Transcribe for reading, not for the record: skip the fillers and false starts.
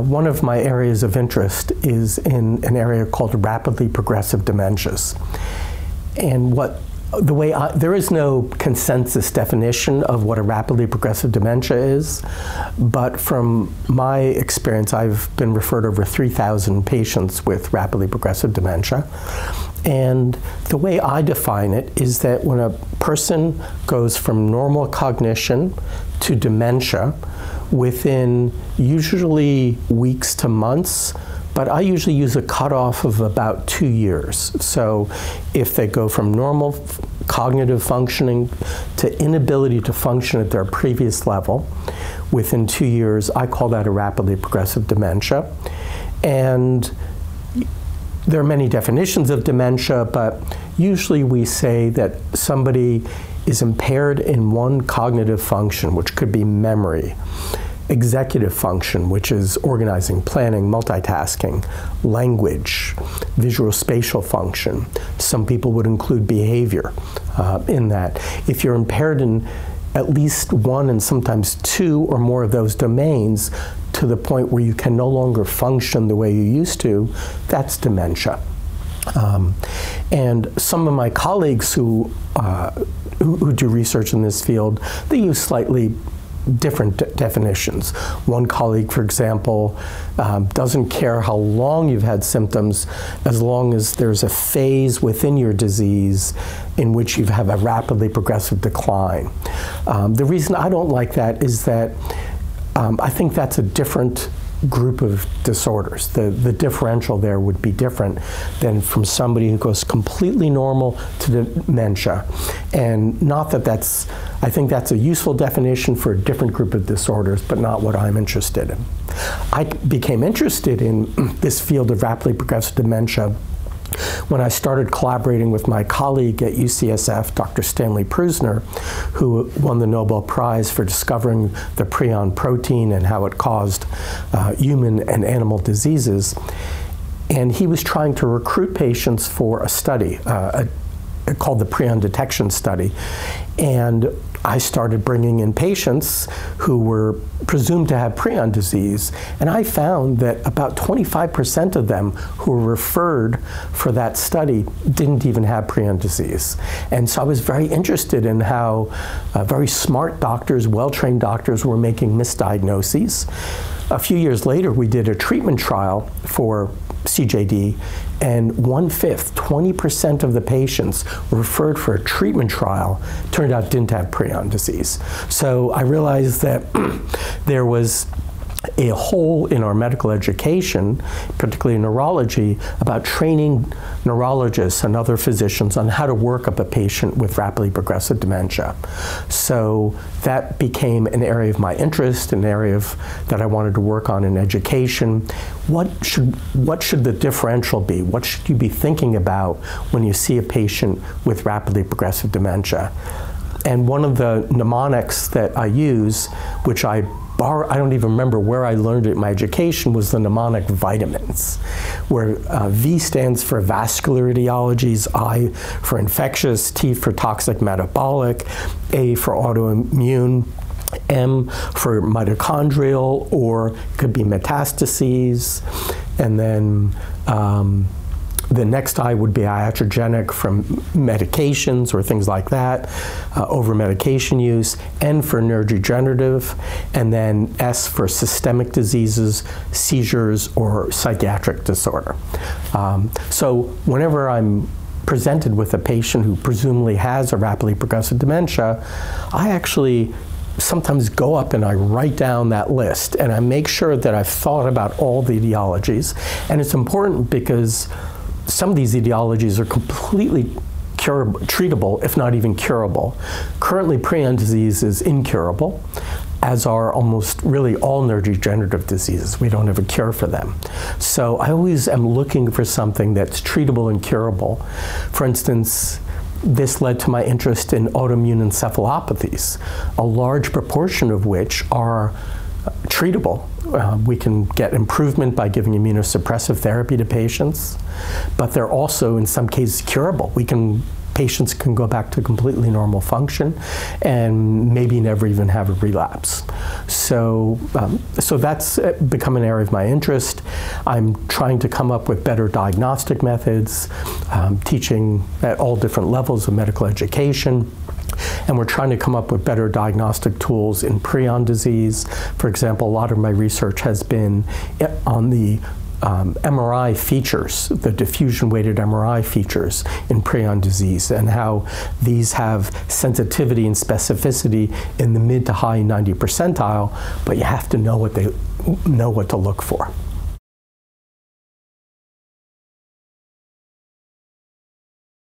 One of my areas of interest is in an area called rapidly progressive dementias. And there is no consensus definition of what a rapidly progressive dementia is, but from my experience, I've been referred over 3,000 patients with rapidly progressive dementia. And the way I define it is that when a person goes from normal cognition to dementia within usually weeks to months, but I usually use a cutoff of about 2 years. So if they go from normal cognitive functioning to inability to function at their previous level within 2 years, I call that a rapidly progressive dementia. And there are many definitions of dementia, but usually we say that somebody is impaired in one cognitive function, which could be memory, executive function, which is organizing, planning, multitasking, language, visual spatial function. Some people would include behavior in that. If you're impaired in at least one and sometimes two or more of those domains to the point where you can no longer function the way you used to, that's dementia. And some of my colleagues who do research in this field, they use slightly different definitions. One colleague, for example, doesn't care how long you've had symptoms, as long as there's a phase within your disease in which you have a rapidly progressive decline. The reason I don't like that is that I think that's a different group of disorders. The differential there would be different than from somebody who goes completely normal to dementia. And not that that's, I think that's a useful definition for a different group of disorders, but not what I'm interested in. I became interested in this field of rapidly progressive dementia when I started collaborating with my colleague at UCSF, Dr. Stanley Prusiner, who won the Nobel Prize for discovering the prion protein and how it caused human and animal diseases. And he was trying to recruit patients for a study called the prion detection study. And I started bringing in patients who were presumed to have prion disease, and I found that about 25% of them who were referred for that study didn't even have prion disease. And so I was very interested in how very smart doctors, well-trained doctors, were making misdiagnoses. A few years later, we did a treatment trial for CJD, and 1/5, 20% of the patients referred for a treatment trial turned out didn't have prion disease. So I realized that there was a hole in our medical education, particularly in neurology, about training neurologists and other physicians on how to work up a patient with rapidly progressive dementia. So that became an area of my interest, an area that I wanted to work on in education. What should the differential be? What should you be thinking about when you see a patient with rapidly progressive dementia? And one of the mnemonics that I use, which I don't even remember where I learned it in my education, was the mnemonic VITAMINS, where V stands for vascular etiologies, I for infectious, T for toxic metabolic, A for autoimmune, M for mitochondrial, or could be metastases, and then the next I would be iatrogenic from medications or things like that, over-medication use, N for neurodegenerative, and then S for systemic diseases, seizures, or psychiatric disorder. So whenever I'm presented with a patient who presumably has a rapidly progressive dementia, I actually sometimes go up and I write down that list, and I make sure that I've thought about all the etiologies. And it's important because some of these etiologies are completely treatable, if not even curable. Currently, prion disease is incurable, as are almost really all neurodegenerative diseases. We don't have a cure for them. So I always am looking for something that's treatable and curable. For instance, this led to my interest in autoimmune encephalopathies, a large proportion of which are treatable. We can get improvement by giving immunosuppressive therapy to patients, but they're also in some cases curable. We can patients can go back to completely normal function and maybe never even have a relapse. So, so that's become an area of my interest. I'm trying to come up with better diagnostic methods, teaching at all different levels of medical education. And we're trying to come up with better diagnostic tools in prion disease. For example, a lot of my research has been on the MRI features, the diffusion-weighted MRI features in prion disease, and how these have sensitivity and specificity in the mid to high 90th percentile, but you have to know what to look for.